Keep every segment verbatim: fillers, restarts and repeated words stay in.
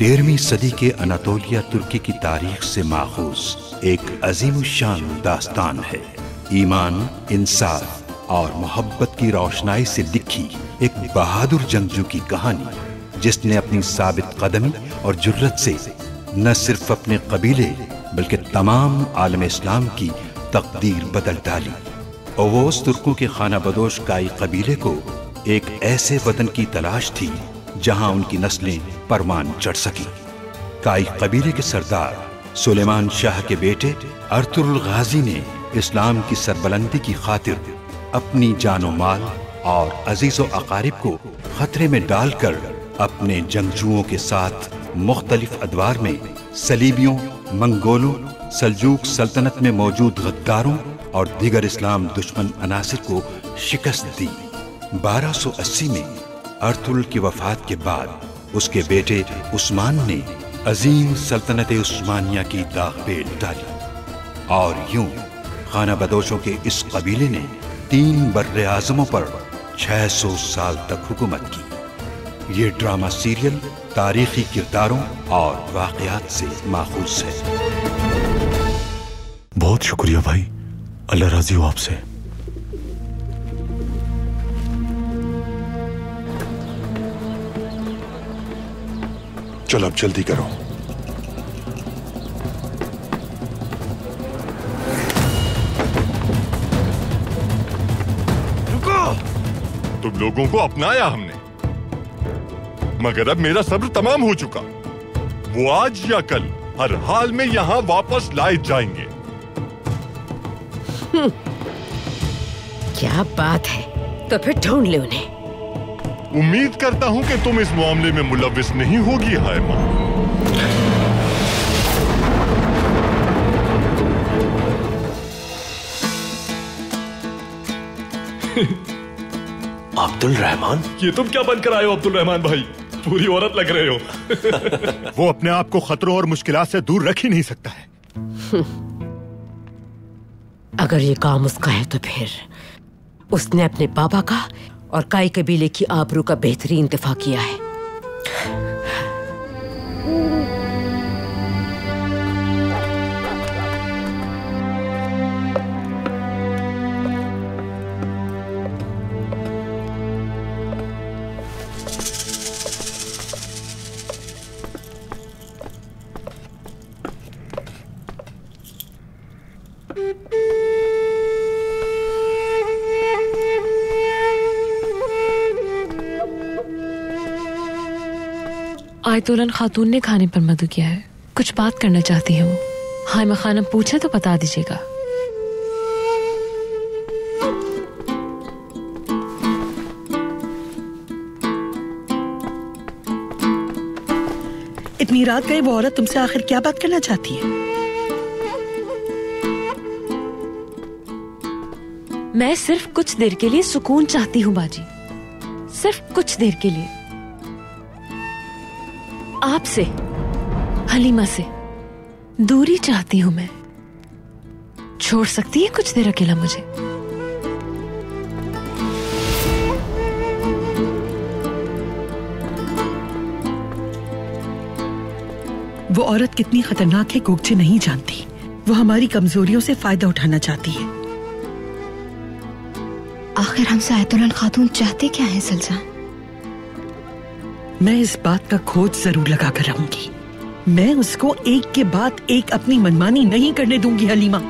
तेरहवीं सदी के अनातोलिया तुर्की की तारीख से माखूज एक अजीम शान दास्तान है। ईमान, इंसाफ और मोहब्बत की रोशनाई से लिखी एक बहादुर जंगजू की कहानी, जिसने अपनी साबित कदमी और जुर्रत से न सिर्फ अपने कबीले बल्कि तमाम आलम इस्लाम की तकदीर बदल डाली। ओवोस तुर्कों के खाना बदोश काई कबीले को एक ऐसे वतन की तलाश थी जहां उनकी नस्लें परवान चढ़ सकी। काई कबीले के सरदार सुलेमान शाह के बेटे अर्तुगरुल गाजी ने इस्लाम की सरबलंदी की खातिर अपनी जानो माल और अजीजों अकारिब को खतरे में डालकर अपने जंगजुओं के साथ मुख्तलिफ अदवार में सलीबियों, मंगोलों, सलजूक सल्तनत में मौजूद गद्दारों और दीगर इस्लाम दुश्मन अनासिर को शिकस्त दी। बारह सौ अस्सी में अर्तुगरुल की वफात के बाद उसके बेटे उस्मान ने अजीम सल्तनत उस्मानिया की दागपेट डाली और यूं खाना बदोशों के इस कबीले ने तीन बर्रे आजमों पर छह सौ साल तक हुकूमत की। ये ड्रामा सीरियल तारीखी किरदारों और वाकयात से माखूज है। बहुत शुक्रिया भाई, अल्लाह राजी हो आपसे। चलो अब जल्दी करो। तुम लोगों को अपनाया हमने, मगर अब मेरा सब्र तमाम हो चुका। वो आज या कल हर हाल में यहां वापस लाए जाएंगे। क्या बात है, तो फिर ढूंढ ले उन्हें। उम्मीद करता हूं कि तुम इस मामले में मुलविस नहीं होगी हायमा। अब्दुल रहमान, ये तुम क्या बनकर आए हो अब्दुल रहमान भाई? पूरी औरत लग रहे हो। वो अपने आप को खतरों और मुश्किलात से दूर रख ही नहीं सकता है। अगर ये काम उसका है तो फिर उसने अपने बाबा का और काई कबीले की आबरू का बेहतरीन इंतफा किया है। आयतोलन खातून ने खाने पर मधु किया है, कुछ बात करना चाहती है वो। हायमा खानम पूछे तो बता दीजिएगा। इतनी रात गए वो औरत तुमसे आखिर क्या बात करना चाहती है? मैं सिर्फ कुछ देर के लिए सुकून चाहती हूँ बाजी, सिर्फ कुछ देर के लिए। आपसे, हलीमा से दूरी चाहती हूं मैं। छोड़ सकती है कुछ देर अकेला मुझे? वो औरत कितनी खतरनाक है गोकचे नहीं जानती। वो हमारी कमजोरियों से फायदा उठाना चाहती है। आखिर हमसे आयतुल खातून चाहते क्या है सलजा? मैं इस बात का खोज जरूर लगा कर रहूंगी। मैं उसको एक के बाद एक अपनी मनमानी नहीं करने दूंगी हलीमा।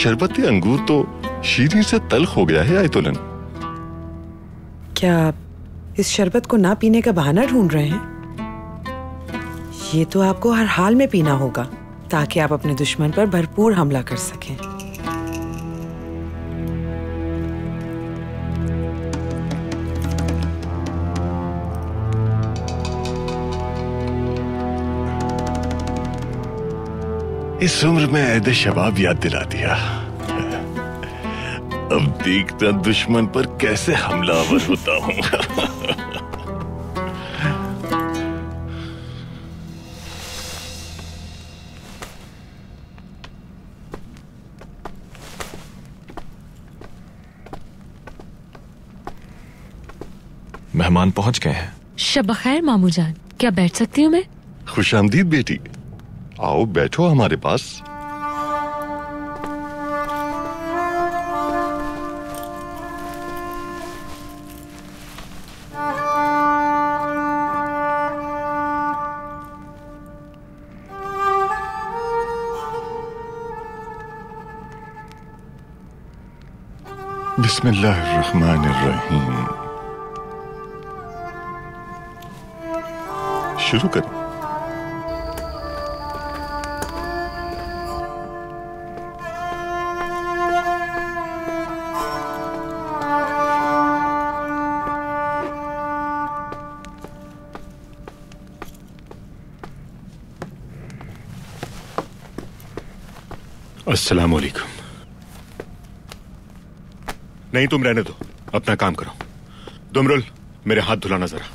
शरबत अंगूर तो शीरी से तल्ख हो गया है आयतुलन। क्या इस शरबत को ना पीने का बहाना ढूंढ रहे हैं। ये तो आपको हर हाल में पीना होगा ताकि आप अपने दुश्मन पर भरपूर हमला कर सकें। इस उम्र में ऐद शबाब याद दिला दिया। अब देखता दुश्मन पर कैसे हमलावर होता हूँ। मेहमान पहुंच गए हैं। शब खैर मामू जान, क्या बैठ सकती हूँ मैं? खुश आमदीद बेटी, आओ बैठो हमारे पास। बिस्मिल्लाहिर्रहमानिर्रहीम। शुरू करें। अस्सलाम वालेकुम। नहीं, तुम रहने दो, अपना काम करो। दुमरुल, मेरे हाथ धुलाना जरा।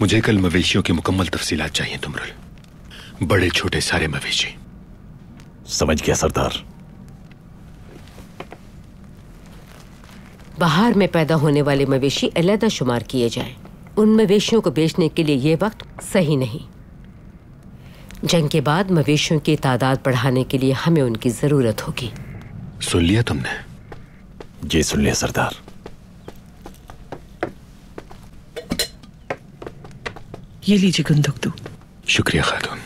मुझे कल मवेशियों की मुकम्मल तफसीलात चाहिए दुमरुल, बड़े छोटे सारे मवेशी। समझ गया सरदार। बाहर में पैदा होने वाले मवेशी अलहदा शुमार किए जाएं। उन मवेशियों को बेचने के लिए यह वक्त सही नहीं। जंग के बाद मवेशियों की तादाद बढ़ाने के लिए हमें उनकी जरूरत होगी। सुन लिया तुमने? जी सुन लिया सरदार। ये लीजिए गुंदोग्दू। शुक्रिया खातून।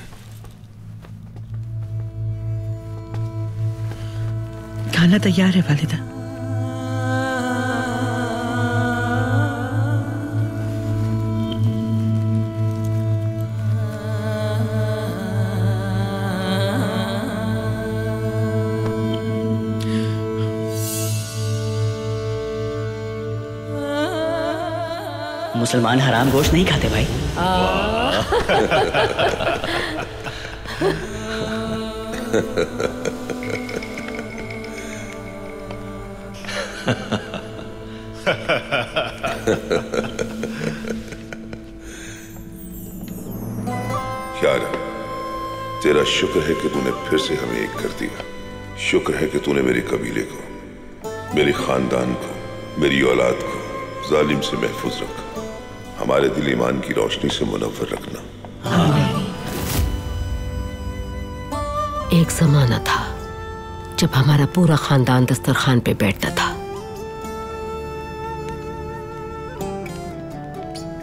खाना तैयार है वालिदा। मुसलमान हराम गोश्त नहीं खाते भाई। क्या रे? तेरा शुक्र है कि तूने फिर से हमें एक कर दिया। शुक्र है कि तूने मेरे कबीले को, मेरे खानदान को, मेरी औलाद को जालिम से महफूज रखा। हमारे दिल ईमान की रोशनी से मुनव्वर रखना। एक जमाना था जब हमारा पूरा खानदान दस्तरखान पे बैठता था।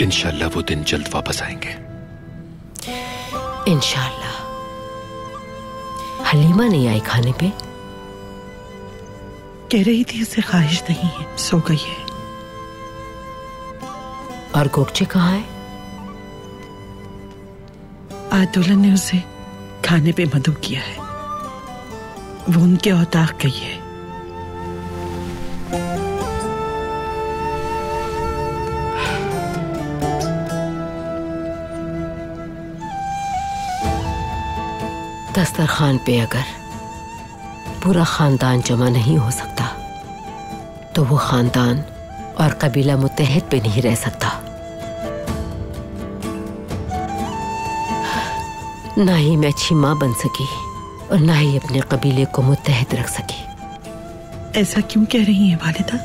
इंशाल्लाह वो दिन जल्द वापस आएंगे। इंशाल्लाह। हलीमा नहीं आई खाने पे? कह रही थी उसे ख्वाहिश नहीं है, सो गई है। और गोकचे कहाँ है? आयतोलन ने उसे खाने पे मदऊ किया है। वो उनके औताक गई है। दस्तरखान पे अगर पूरा खानदान जमा नहीं हो सकता तो वो खानदान और कबीला मुत्तहद पे नहीं रह सकता, ना ही मैं अच्छी माँ बन सकी और ना ही अपने कबीले को मुत्तहद रख सकी। ऐसा क्यों कह रही है वालिदा?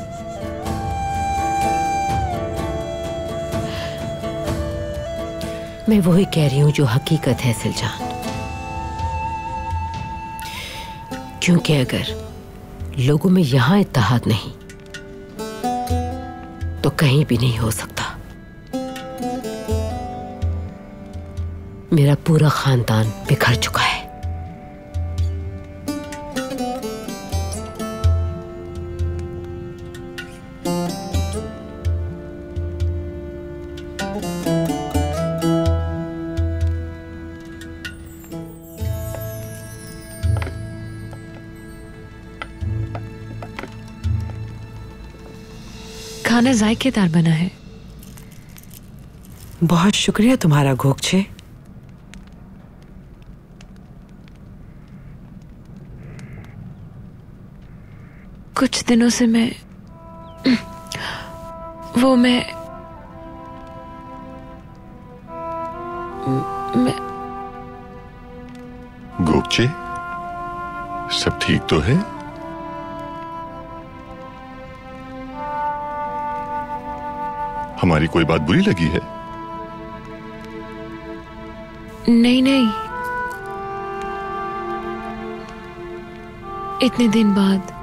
मैं वही कह रही हूँ जो हकीकत है सिलजान। क्योंकि अगर लोगों में यहाँ इत्तेहाद नहीं तो कहीं भी नहीं हो सकता। मेरा पूरा खानदान बिखर चुका है। खाना जायकेदार बना है। बहुत शुक्रिया तुम्हारा गोकचे। कुछ दिनों से मैं वो मैं मैं गोकचे सब ठीक तो है? हमारी कोई बात बुरी लगी है? नहीं नहीं, इतने दिन बाद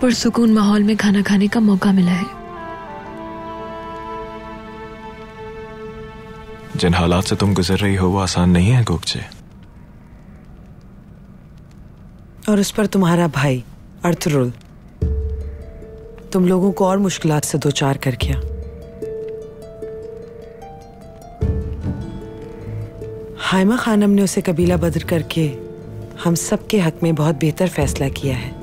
पुरसुकून माहौल में खाना खाने का मौका मिला है। जिन हालात से तुम गुजर रही हो वो आसान नहीं है गोकचे। और उस पर तुम्हारा भाई अर्तुरुल तुम लोगों को और मुश्किलात से दोचार कर गया। हायमा खानम ने उसे कबीला बदर करके हम सब के हक में बहुत बेहतर फैसला किया है।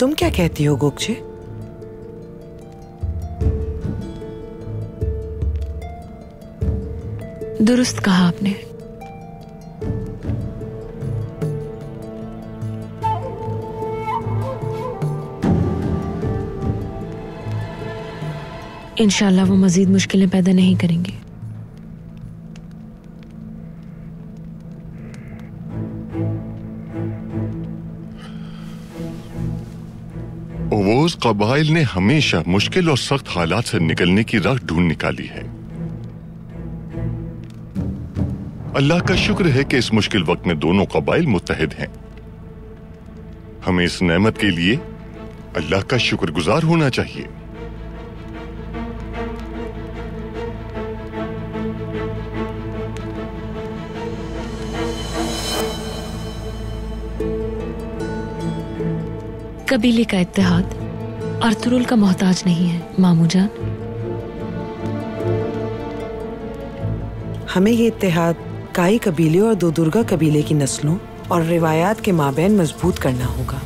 तुम क्या कहती हो गोकचे? दुरुस्त कहा आपने। इंशाल्लाह वो मजीद मुश्किलें पैदा नहीं करेंगे। कबाइल ने हमेशा मुश्किल और सख्त हालात से निकलने की राह ढूंढ निकाली है। अल्लाह का शुक्र है कि इस मुश्किल वक्त में दोनों कबाइल मुत्तहिद हैं। हमें इस नेमत के लिए अल्लाह का शुक्रगुजार होना चाहिए। कबीले का इत्तेहाद अर्तुरुल का मोहताज नहीं है मामू जान। हमें ये इत्तेहाद काई कबीले और दो दुर्गा कबीले की नस्लों और रिवायात के माबैन मजबूत करना होगा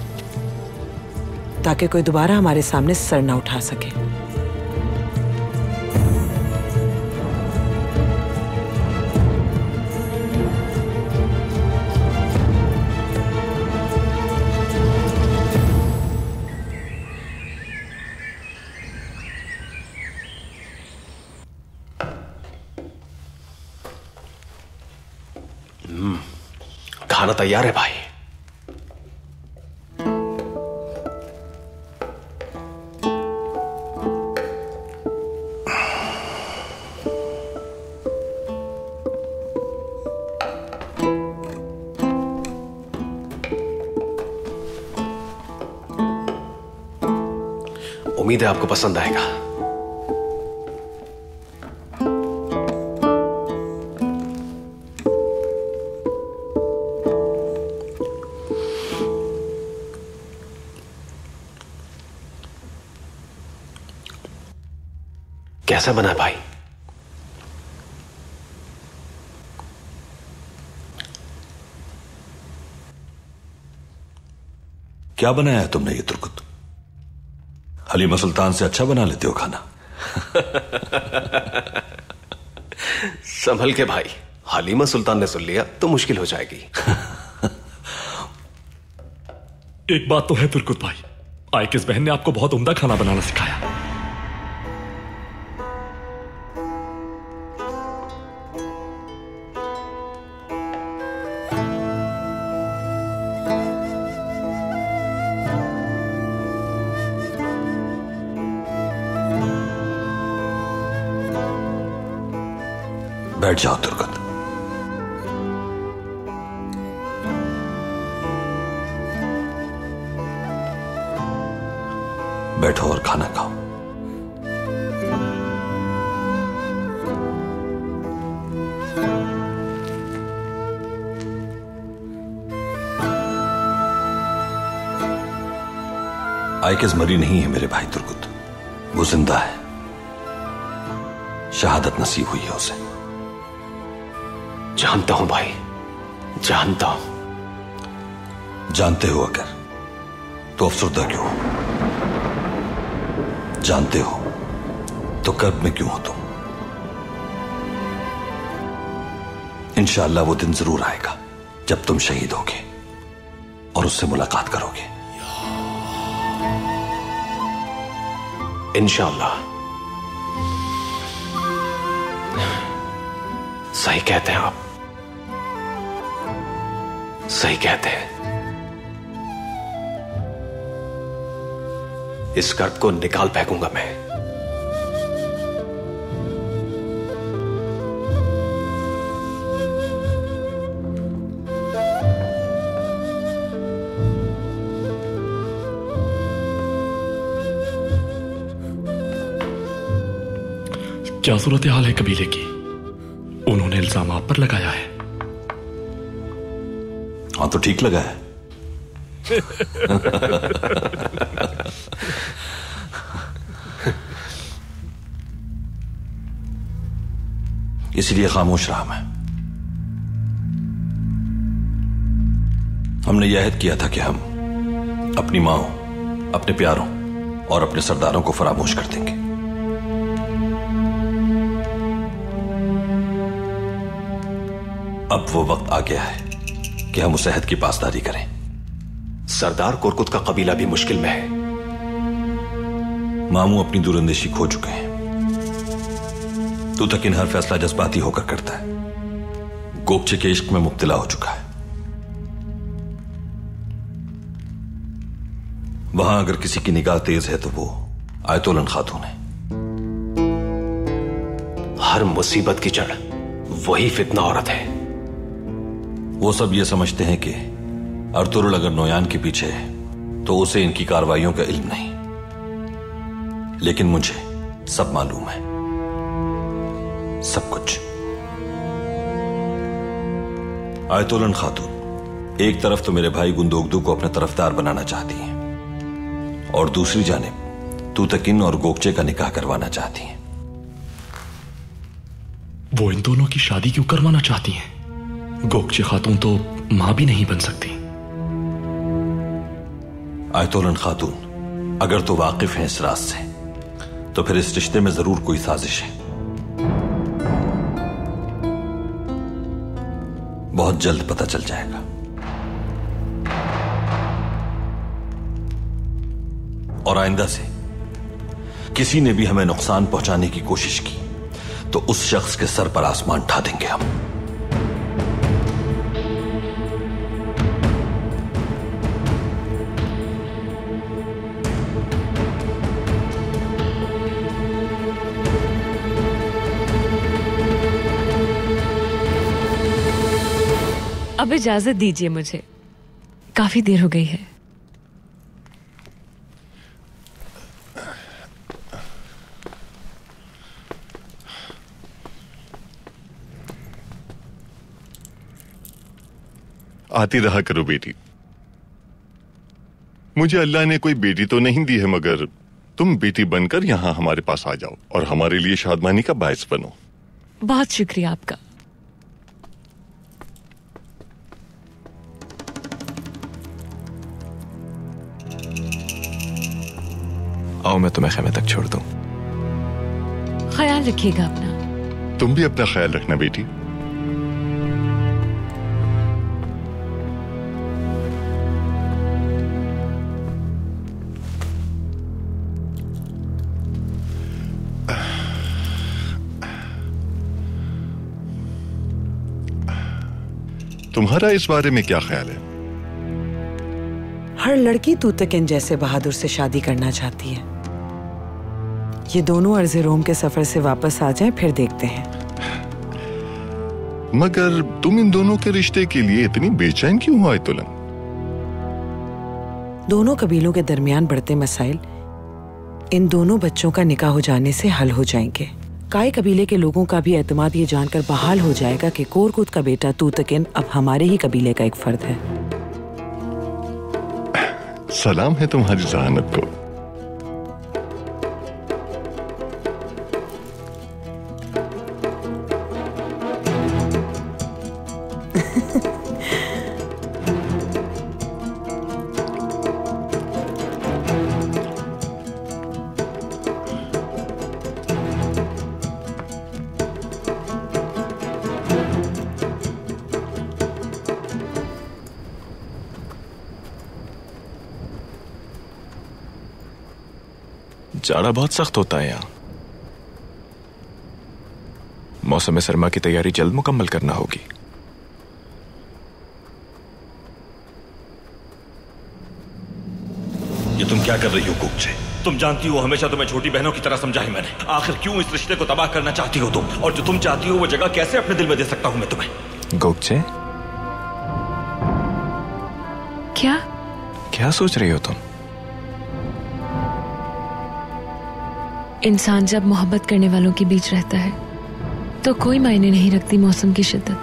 ताकि कोई दोबारा हमारे सामने सर ना उठा सके। खाना तैयार है भाई। उम्मीद है आपको पसंद आएगा। कैसा बना भाई? क्या बनाया है तुमने ये तुर्गुत? हलीमा सुल्तान से अच्छा बना लेते हो खाना। संभल के भाई, हलीमा सुल्तान ने सुन लिया तो मुश्किल हो जाएगी। एक बात तो है तुर्गुत भाई, आयकिस बहन ने आपको बहुत उम्दा खाना बनाना सिखाया। बैठ जाओ तुर्गत। बैठो और खाना खाओ। आइकस मरी नहीं है मेरे भाई तुर्गुत, वो जिंदा है, शहादत नसीब हुई है उसे। जानता हूं भाई, जानता हूं। जानते हो अगर तो अफसरदा क्यों हो, जानते हो तो कर्ब में क्यों हो तुम? इंशाअल्लाह वो दिन जरूर आएगा जब तुम शहीद होगे और उससे मुलाकात करोगे। इंशाअल्लाह। सही कहते हैं आप, सही कहते हैं। इस कर्ब को निकाल फेंकूंगा मैं। क्या सूरत हाल है कबीले की? उन्होंने इल्जाम आप पर लगाया है। हाँ तो ठीक लगा है। इसलिए खामोश रहा मैं। हमने यह अहद किया था कि हम अपनी माँ, अपने प्यारों और अपने सरदारों को फरामोश कर देंगे। अब वो वक्त आ गया है कि हम उस अहद की पासदारी करें। सरदार कोरकुत का कबीला भी मुश्किल में है। मामू अपनी दूरंदेशी खो चुके हैं। तूतकीन हर फैसला जज्बाती होकर करता है। गोकचे के इश्क में मुब्तला हो चुका है। वहां अगर किसी की निगाह तेज है तो वो आयतोलन खातून है। हर मुसीबत की जड़ वही फितना औरत है। वो सब ये समझते हैं कि अर्तुरुल अगर नोयान के पीछे है तो उसे इनकी कार्रवाइयों का इल्म नहीं, लेकिन मुझे सब मालूम है, सब कुछ। आयतोलन खातून एक तरफ तो मेरे भाई गुंदोगदू को अपने तरफदार बनाना चाहती हैं और दूसरी जानिब तूतकीन और गोकचे का निकाह करवाना चाहती हैं। वो इन दोनों की शादी क्यों करवाना चाहती हैं? गोकचे खातून तो मां भी नहीं बन सकती। आयतोलन खातून अगर तो वाकिफ हैं इस राज से तो फिर इस रिश्ते में जरूर कोई साजिश है। बहुत जल्द पता चल जाएगा। और आइंदा से किसी ने भी हमें नुकसान पहुंचाने की कोशिश की तो उस शख्स के सर पर आसमान ढा देंगे हम। अब इजाजत दीजिए, मुझे काफी देर हो गई है। आती रहा करो बेटी। मुझे अल्लाह ने कोई बेटी तो नहीं दी है, मगर तुम बेटी बनकर यहाँ हमारे पास आ जाओ और हमारे लिए शादमानी का बायस बनो। बहुत शुक्रिया आपका। आओ मैं तुम्हें खेमे तक छोड़ दूं। ख्याल रखिएगा अपना। तुम भी अपना ख्याल रखना बेटी। तुम्हारा इस बारे में क्या ख्याल है? हर लड़की तूतकीन जैसे बहादुर से शादी करना चाहती है। ये दोनों अर्ज़रूम के सफर से वापस आ जाएं, फिर देखते हैं। मगर तुम इन दोनों के रिश्ते के लिए इतनी बेचैन क्यों हो आयतुलन? दोनों कबीलों के दरमियान बढ़ते मसाइल इन दोनों बच्चों का निकाह हो जाने से हल हो जाएंगे। काय कबीले के लोगों का भी एतमाद ये जानकर बहाल हो जाएगा कि कोरकुत का बेटा तूतकीन अब हमारे ही कबीले का एक फर्द है। सलाम है तुम्हारी जहानत को। जाड़ा बहुत सख्त होता है यहाँ। मौसम सरमा की तैयारी जल्द मुकम्मल करना होगी। ये तुम क्या कर रही हो गोकचे? तुम जानती हो हमेशा तुम्हें छोटी बहनों की तरह समझा है मैंने। आखिर क्यों इस रिश्ते को तबाह करना चाहती हो तुम? और जो तुम चाहती हो वो जगह कैसे अपने दिल में दे सकता हूँ मैं तुम्हें? गोकचे क्या क्या सोच रही हो तुम? इंसान जब मोहब्बत करने वालों के बीच रहता है तो कोई मायने नहीं रखती मौसम की शिद्दत।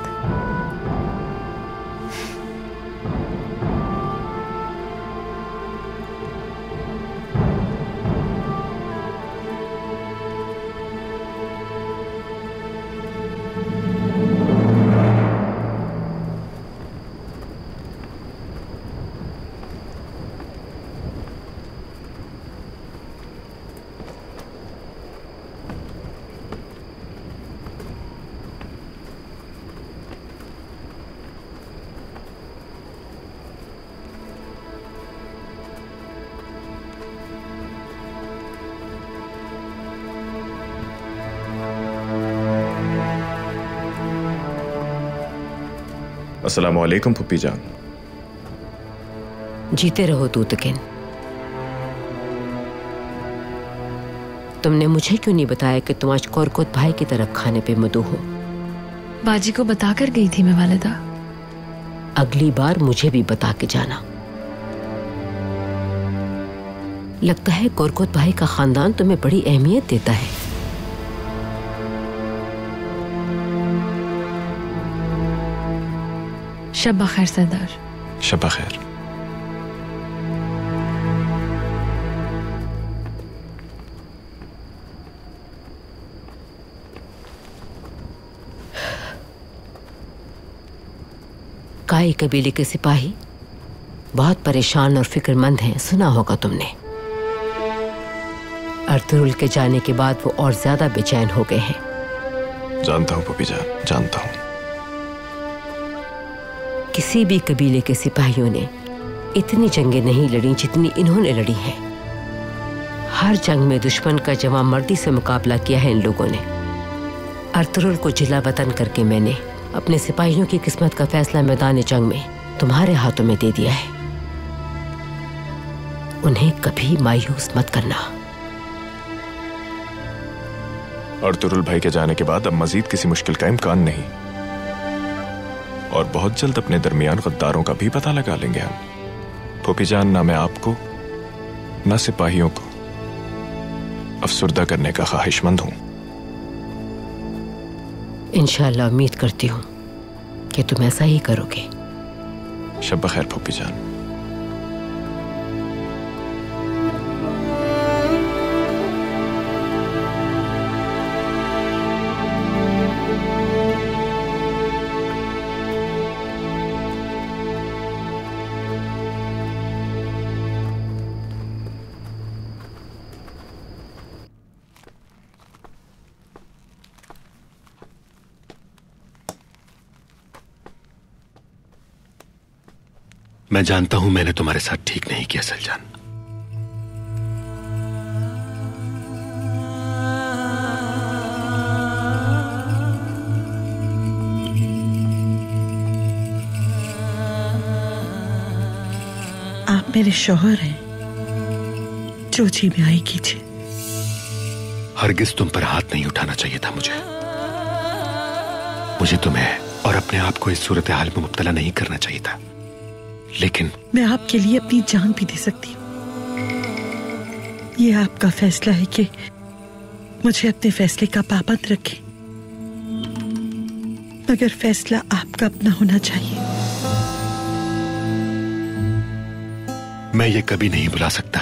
अस्सलामु अलैकुम पुप्पी जान। जीते रहो तूतकीन। तुमने मुझे क्यों नहीं बताया कि तुम आज कोरकुत भाई की तरफ खाने पे मदू हो? बाजी को बता कर गई थी मैं वालिदा। अगली बार मुझे भी बता के जाना। लगता है कोरकुत भाई का खानदान तुम्हें बड़ी अहमियत देता है। शब्बा खैर सरदार। शब्बा खैर। काई कबीले के सिपाही बहुत परेशान और फिक्रमंद हैं, सुना होगा तुमने। अर्तुरुल के जाने के बाद वो और ज्यादा बेचैन हो गए हैं। जानता हूँ पपीजा, जानता हूँ। किसी भी कबीले के सिपाहियों ने इतनी जंगें नहीं लड़ी जितनी इन्होंने लड़ी हैं। हर जंग में दुश्मन का जवां मर्दी से मुकाबला किया है इन लोगों ने। अर्तुरुल को जिला वतन करके मैंने अपने सिपाहियों की किस्मत का फैसला मैदान जंग में तुम्हारे हाथों में दे दिया है। उन्हें कभी मायूस मत करना। अर्तुरुल भाई के जाने के बाद अब मजीद किसी मुश्किल का इम्कान नहीं, और बहुत जल्द अपने दरमियान गद्दारों का भी पता लगा लेंगे हम। फूफी जान, ना मैं आपको ना सिपाहियों को अफसरदा करने का ख्वाहिशमंद हूँ। इंशाल्लाह उम्मीद करती हूँ कि तुम ऐसा ही करोगे। शब खैर फूफी जान। मैं जानता हूं मैंने तुम्हारे साथ ठीक नहीं किया सलजान। आप मेरे शौहर हैं, जो जी में आई कीजिए। हरगिज तुम पर हाथ नहीं उठाना चाहिए था मुझे। मुझे तुम्हें और अपने आप को इस सूरत हाल में मुब्तला नहीं करना चाहिए था, लेकिन मैं आपके लिए अपनी जान भी दे सकती हूँ। ये आपका फैसला है कि मुझे अपने फैसले का पाबंद रखें, मगर फैसला आपका अपना होना चाहिए। मैं ये कभी नहीं भुला सकता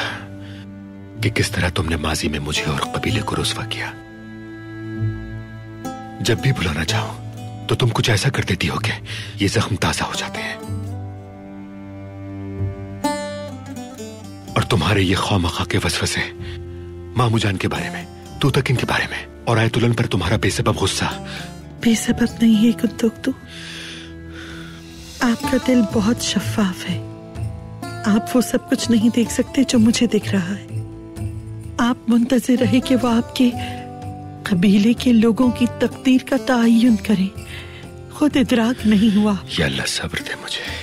कि किस तरह तुमने माजी में मुझे और कबीले को रुसवा किया। जब भी भुलाना चाहो तो तुम कुछ ऐसा कर देती हो कि ये जख्म ताजा हो जाते हैं, और तुम्हारे ये खामखा के वसवसे, मामू जान के बारे में, तूतकीन के बारे में और आयतुलन पर तुम्हारा बेसबब गुस्सा। बेसबब नहीं है गुंदोग्दू, आपका दिल बहुत शफाफ है। आप वो सब कुछ नहीं देख सकते जो मुझे दिख रहा है। आप मुंतजर रहे कि वो आपके कबीले के लोगों की तकदीर का तयन करें, खुद इदराक नहीं हुआ। या अल्लाह सब्र दे मुझे।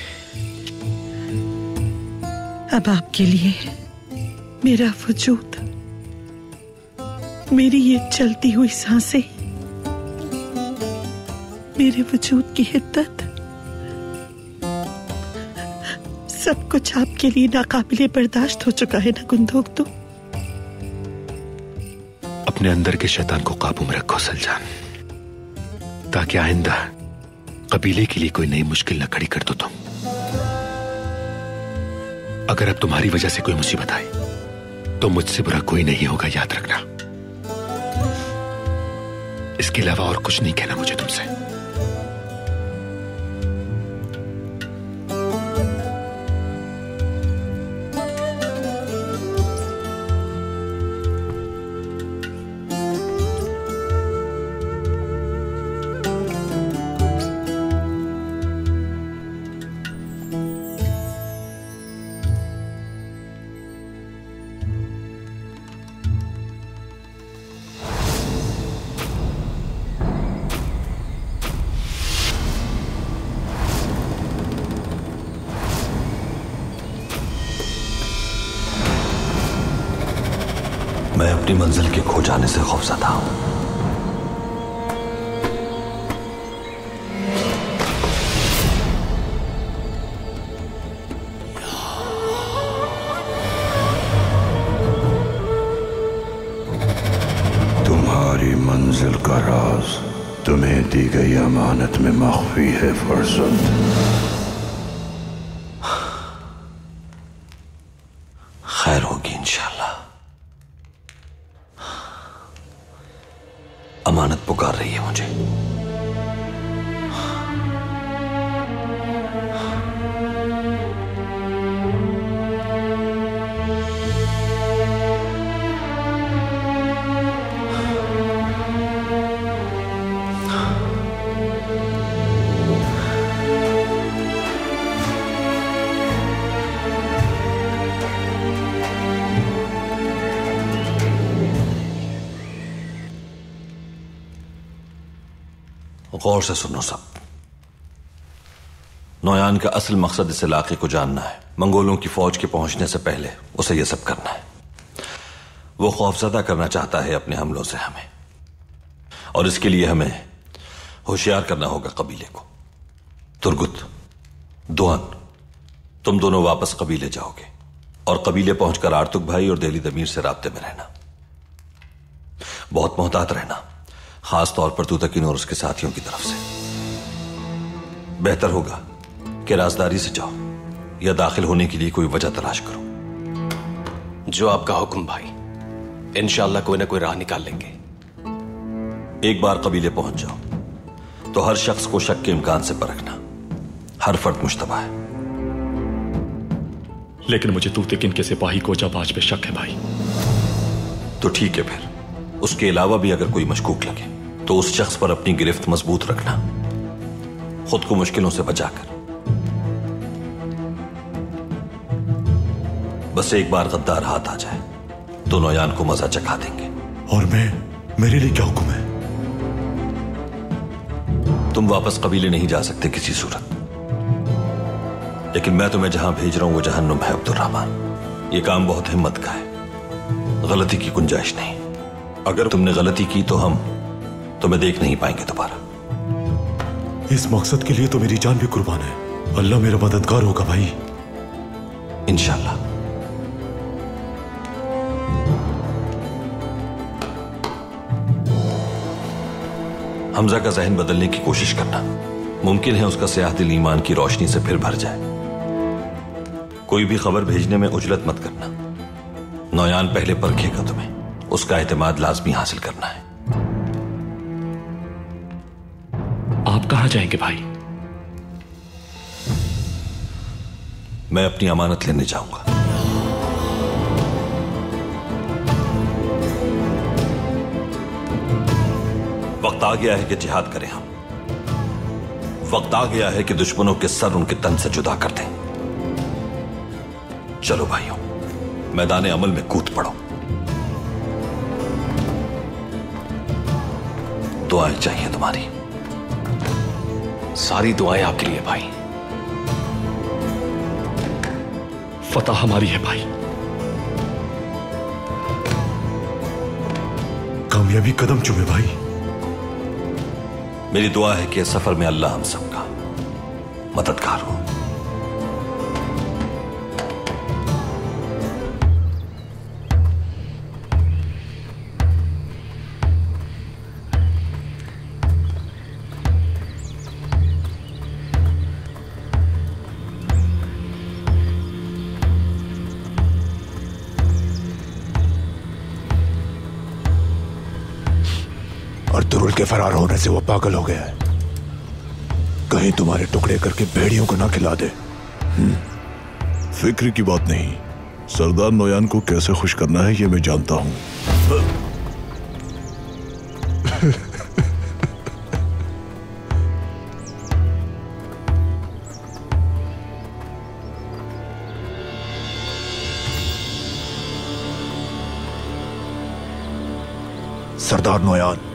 अब आपके लिए मेरा वजूद, मेरी ये चलती हुई सांसें, मेरे वजूद की हिद्दत, सब कुछ आपके लिए नाकाबिले बर्दाश्त हो चुका है ना गुंदोग्दू। अपने अंदर के शैतान को काबू में रखो सलजान, ताकि आइंदा कबीले के लिए कोई नई मुश्किल न खड़ी कर दो तुम। अगर अब तुम्हारी वजह से कोई मुसीबत आए तो मुझसे बुरा कोई नहीं होगा, याद रखना। इसके अलावा और कुछ नहीं कहना मुझे तुमसे। अपनी मंजिल के खो जाने से खौफजदा हूं। तुम्हारी मंजिल का राज तुम्हें दी गई अमानत में मख्फी है फरसंद। अमानत पुकार रही है मुझे। गौर से सुनो सब। नौयान का असल मकसद इस इलाके को जानना है। मंगोलों की फौज के पहुंचने से पहले उसे यह सब करना है। वो खौफजदा करना चाहता है अपने हमलों से हमें, और इसके लिए हमें होशियार करना होगा कबीले को। तुर्गुत, दोहन, तुम दोनों वापस कबीले जाओगे और कबीले पहुंचकर आर्तुक भाई और देली दमीर से राब्ते में रहना। बहुत मोहतात रहना, खास तौर पर तूतकीन और उसके साथियों की तरफ से। बेहतर होगा कि राजदारी से जाओ या दाखिल होने के लिए कोई वजह तलाश करो। जो आपका हुक्म भाई, इंशाअल्लाह कोई ना कोई राह निकाल लेंगे। एक बार कबीले पहुंच जाओ तो हर शख्स को शक के इम्कान से परखना। हर फर्द मुश्तबा है। लेकिन मुझे तूतकीन के सिपाही को जाबाज पे शक है भाई। तो ठीक है फिर, उसके अलावा भी अगर कोई मशकूक लगे तो उस शख्स पर अपनी गिरफ्त मजबूत रखना, खुद को मुश्किलों से बचाकर। बस एक बार गद्दार हाथ आ जाए तो नौयान को मजा चखा देंगे। और मैं, मेरे लिए क्या हुक्म है? तुम वापस कबीले नहीं जा सकते किसी सूरत, लेकिन मैं तुम्हें जहां भेज रहा हूं वो जहन्नुम है अब्दुल रहमान। ये काम बहुत हिम्मत का है, गलती की गुंजाइश नहीं। अगर तुमने गलती की तो हम तुम्हें देख नहीं पाएंगे दोबारा। इस मकसद के लिए तो मेरी जान भी कुर्बान है। अल्लाह मेरा मददगार होगा भाई, इंशाल्लाह। हमजा का जहन बदलने की कोशिश करना, मुमकिन है उसका सियाह दिल ईमान की रोशनी से फिर भर जाए। कोई भी खबर भेजने में उजलत मत करना। नौयान पहले परखेगा तुम्हें, उसका एतमाद लाजमी हासिल करना है। आप कहाँ जाएंगे भाई? मैं अपनी अमानत लेने जाऊंगा। वक्त आ गया है कि जिहाद करें हम। वक्त आ गया है कि दुश्मनों के सर उनके तन से जुदा कर दें। चलो भाइयों, मैदान अमल में कूद पड़ो। दुआएं चाहिए तुम्हारी। सारी दुआएं आपके लिए भाई। फतह हमारी है भाई। कामयाबी कदम चूमे भाई। मेरी दुआ है कि इस सफर में अल्लाह हम सबका मददगार हो। के फरार होने से वो पागल हो गया है। कहीं तुम्हारे टुकड़े करके भेड़ियों को ना खिला दे। फिक्र की बात नहीं, सरदार नौयान को कैसे खुश करना है ये मैं जानता हूं। सरदार नौयान,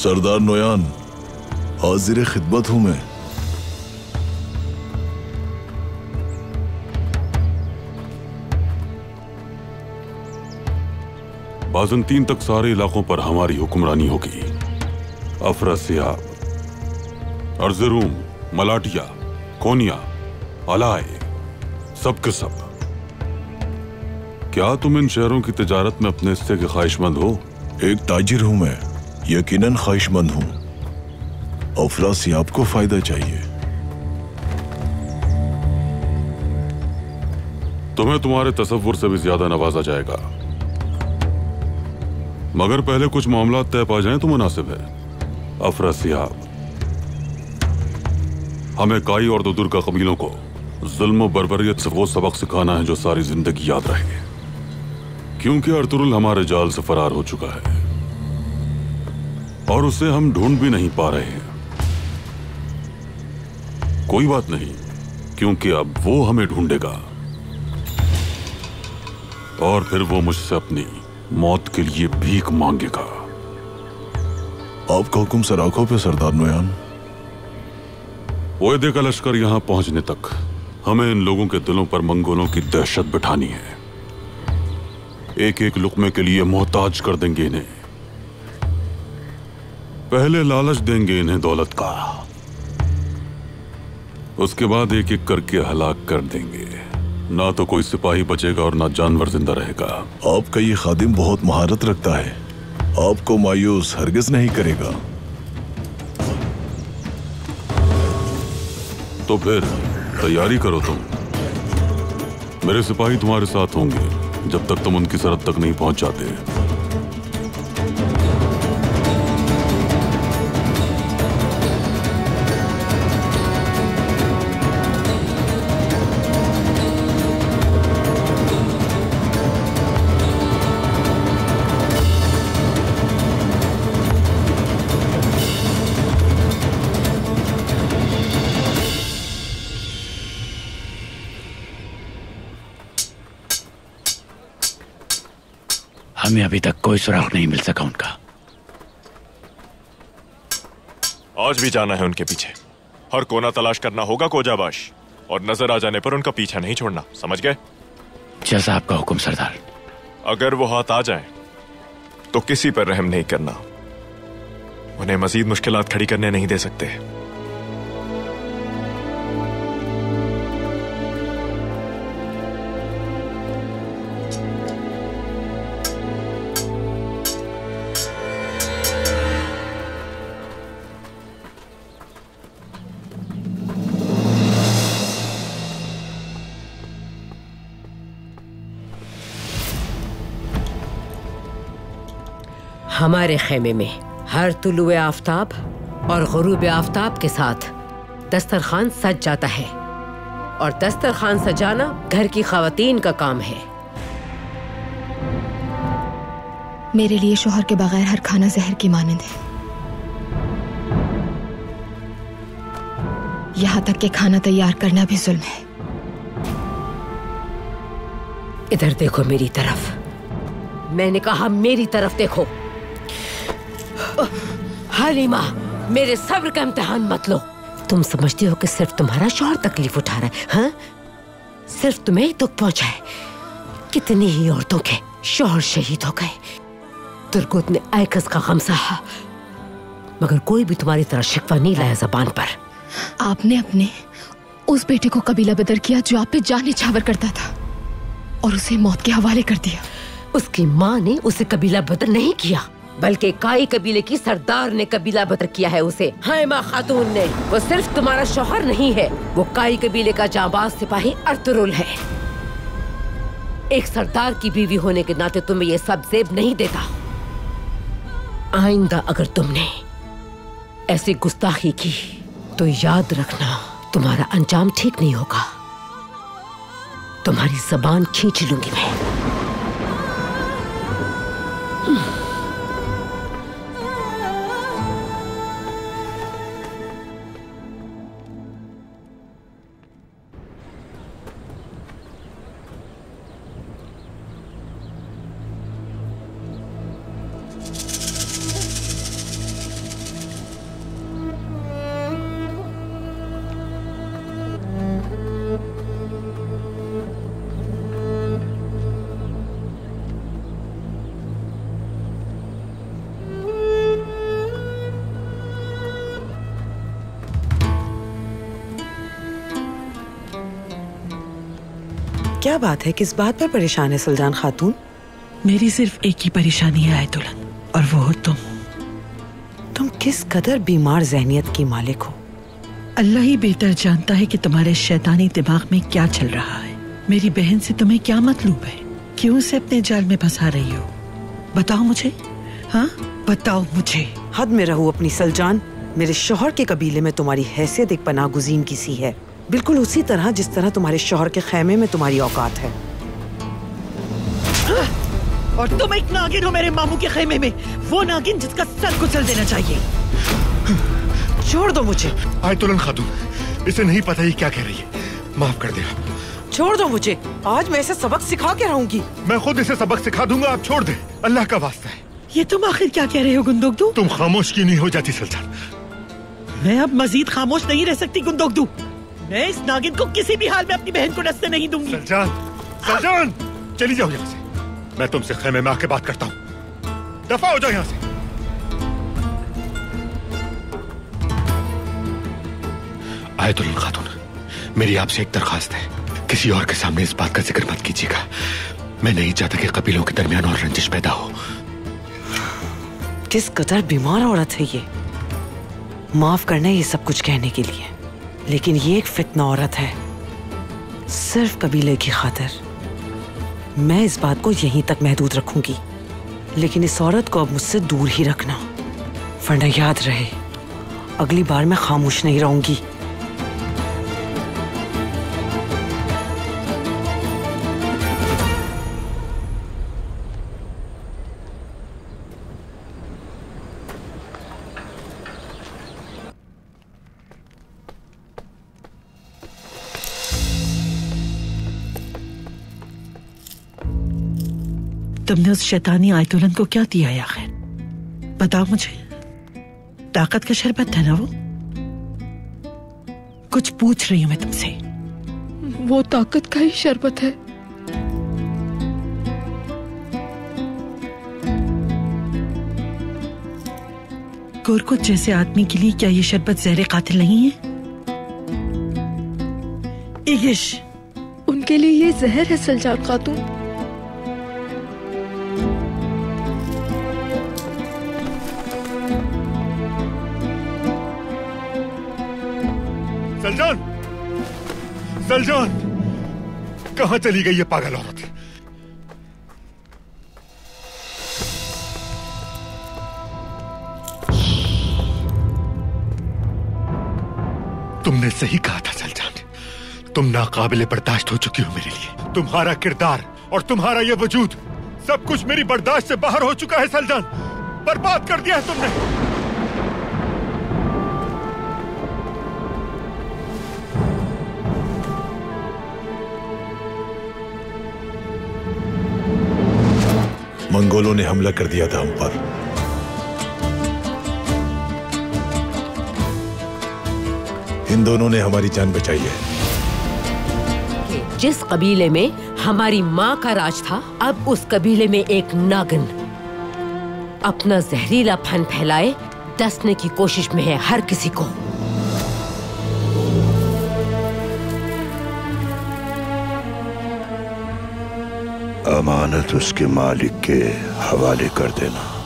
सरदार नौयान, हाजिर खिदमत हूं मैं। बाज़ंतीन तक सारे इलाकों पर हमारी हुक्मरानी होगी। अफरासियाब, अर्ज़रूम, मलाटिया, कोन्या, अलाए, सब के सब। क्या तुम इन शहरों की तिजारत में अपने हिस्से के ख्वाहिशमंद हो? एक ताजिर हूं मैं, यकीनन ख्वाहिशमंद हूं। अफरासियाब को फायदा चाहिए। तुम्हें तुम्हारे तसव्वुर से भी ज्यादा नवाजा जाएगा, मगर पहले कुछ मामला तय पा जाए तो मुनासिब है। अफरासियाब, हमें काई और दुर्गा कबीलों को जुल्म और बर्बरियत से वो सबक सिखाना है जो सारी जिंदगी याद रहे, क्योंकि अर्तुरुल हमारे जाल से फरार हो चुका है और उसे हम ढूंढ भी नहीं पा रहे हैं। कोई बात नहीं, क्योंकि अब वो हमें ढूंढेगा और फिर वो मुझसे अपनी मौत के लिए भीख मांगेगा। आपका हुक्म सर आंखों पे सरदार नौयान। ओयदे का लश्कर यहां पहुंचने तक हमें इन लोगों के दिलों पर मंगोलों की दहशत बिठानी है। एक एक लुकमे के लिए मोहताज कर देंगे इन्हें। पहले लालच देंगे इन्हें दौलत का, उसके बाद एक एक करके हलाक कर देंगे। ना तो कोई सिपाही बचेगा और ना जानवर जिंदा रहेगा। आपका ये खादिम बहुत महारत रखता है, आपको मायूस हरगिज नहीं करेगा। तो फिर तैयारी करो तुम। मेरे सिपाही तुम्हारे साथ होंगे जब तक तुम उनकी सरहद तक नहीं पहुंच जाते। हमें अभी तक कोई सुराग नहीं मिल सका उनका। आज भी जाना है उनके पीछे। हर कोना तलाश करना होगा कोजाबाश, और नजर आ जाने पर उनका पीछा नहीं छोड़ना, समझ गए? जैसा आपका हुक्म सरदार। अगर वो हाथ आ जाए तो किसी पर रहम नहीं करना। उन्हें मजीद मुश्किलात खड़ी करने नहीं दे सकते। हमारे खेमे में हर तुलुए आफ्ताब और गुरूब आफ्ताब के साथ दस्तरखान सज जाता है और दस्तरखान सजाना घर की खवातीन का काम है। मेरे लिए शोहर के बगैर हर खाना जहर की मानंद है। यहाँ तक कि खाना तैयार करना भी जुल्म है। इधर देखो मेरी तरफ, मैंने कहा मेरी तरफ देखो। हलीमा, मेरे सब्र का इम्तिहान मत लो। तुम समझती हो कि सिर्फ तुम्हारा शोहर तकलीफ उठा रहा है, हाँ? सिर्फ तुम्हें ही दुख पहुंचा है। कितनी ही औरतों के शोहर शहीद हो गए। तुर्गुत ने आयकस का गम सहा, मगर कोई भी तुम्हारी तरह शिकवा नहीं लाया जबान पर। आपने अपने उस बेटे को कबीला बदर किया जो आप पे जान निछावर करता था और उसे मौत के हवाले कर दिया। उसकी माँ ने उसे कबीला बदर नहीं किया, बल्कि काई कबीले की सरदार ने कबीला बदर किया है उसे, हायमा खातून ने। वो सिर्फ तुम्हारा शोहर नहीं है, वो काई कबीले का जांबाज सिपाही अर्तुरुल है। एक सरदार की बीवी होने के नाते तुम्हें यह सब जेब नहीं देता। आइंदा अगर तुमने ऐसी गुस्ताखी की तो याद रखना तुम्हारा अंजाम ठीक नहीं होगा। तुम्हारी जबान खींच लूंगी मैं। क्या बात है, किस बात पर परेशान है सुल्तान खातून? मेरी सिर्फ एक ही परेशानी है आयतुलन, और वो हो तुम। तुम किस कदर बीमार जहनियत की मालिक हो। अल्लाह ही बेहतर जानता है कि तुम्हारे शैतानी दिमाग में क्या चल रहा है। मेरी बहन से तुम्हें क्या मतलूब है? क्यों उसे अपने जाल में फंसा रही हो? बताओ मुझे, हाँ बताओ मुझे। हद में रहो अपनी सलजान। मेरे शोहर के कबीले में तुम्हारी हैसियत एक पनागुजीन की सी है, बिल्कुल उसी तरह जिस तरह तुम्हारे शोहर के खैमे में तुम्हारी औकात है। और तुम एक नागिन हो मेरे मामू के खैमे में, वो नागिन जिसका सर कुचल देना चाहिए। छोड़ दो मुझे। आयतुलन खातून, इसे नहीं पता ये क्या कह रही है, माफ कर दे। छोड़ दो मुझे, आज मैं इसे सबक सिखा के रहूंगी। मैं खुद इसे सबक सिखा दूंगा, आप छोड़ दे, अल्लाह का वास्ता है। ये तुम आखिर क्या कह रहे हो गुंदोगदू? तुम खामोश क्यों नहीं हो जाती सुल्तान? मैं अब मजीद खामोश नहीं रह सकती गुंदोगदू। मैं इस नागिन को किसी भी हाल में अपनी बहन को रस्ते नहीं दूंगी। सलजान, सलजान, चली जाओ यहाँ से। मैं तुमसे खेमे में आके बात करता हूँ। दफा हो जाओ यहाँ से। आयतुल खातून, मेरी आपसे एक दरखास्त है, किसी और के सामने इस बात का जिक्र मत कीजिएगा। मैं नहीं चाहता कि कबीलों के दरमियान और रंजिश पैदा हो। किस कदर बीमार औरत है ये। माफ करना ये सब कुछ कहने के लिए, लेकिन ये एक फितना औरत है। सिर्फ कबीले की खातिर मैं इस बात को यहीं तक महदूद रखूंगी, लेकिन इस औरत को अब मुझसे दूर ही रखना, वरना याद रहे अगली बार मैं खामोश नहीं रहूंगी। तुमने उस शैतानी आयतुलन को क्या दिया है आखिर? बताओ मुझे। ताकत का शरबत था ना वो? कुछ पूछ रही हूं मैं तुमसे। वो ताकत का ही शरबत है। कोरकुट जैसे आदमी के लिए क्या ये शरबत जहर कातिल नहीं है? इगिश, उनके लिए ये जहर है सलजान खातून। सलजान, सलजान, कहाँ चली गई ये पागल औरत? तुमने सही कहा था सलजान, तुम नाकाबिले बर्दाश्त हो चुकी हो मेरे लिए। तुम्हारा किरदार और तुम्हारा ये वजूद सब कुछ मेरी बर्दाश्त से बाहर हो चुका है सलजान। बर्बाद कर दिया है तुमने। मंगोलों ने हमला कर दिया था हम पर। इन दोनों ने हमारी जान बचाई है। जिस कबीले में हमारी माँ का राज था, अब उस कबीले में एक नागिन अपना जहरीला फन फैलाए डसने की कोशिश में है हर किसी को। अमानत उसके मालिक के हवाले कर देना।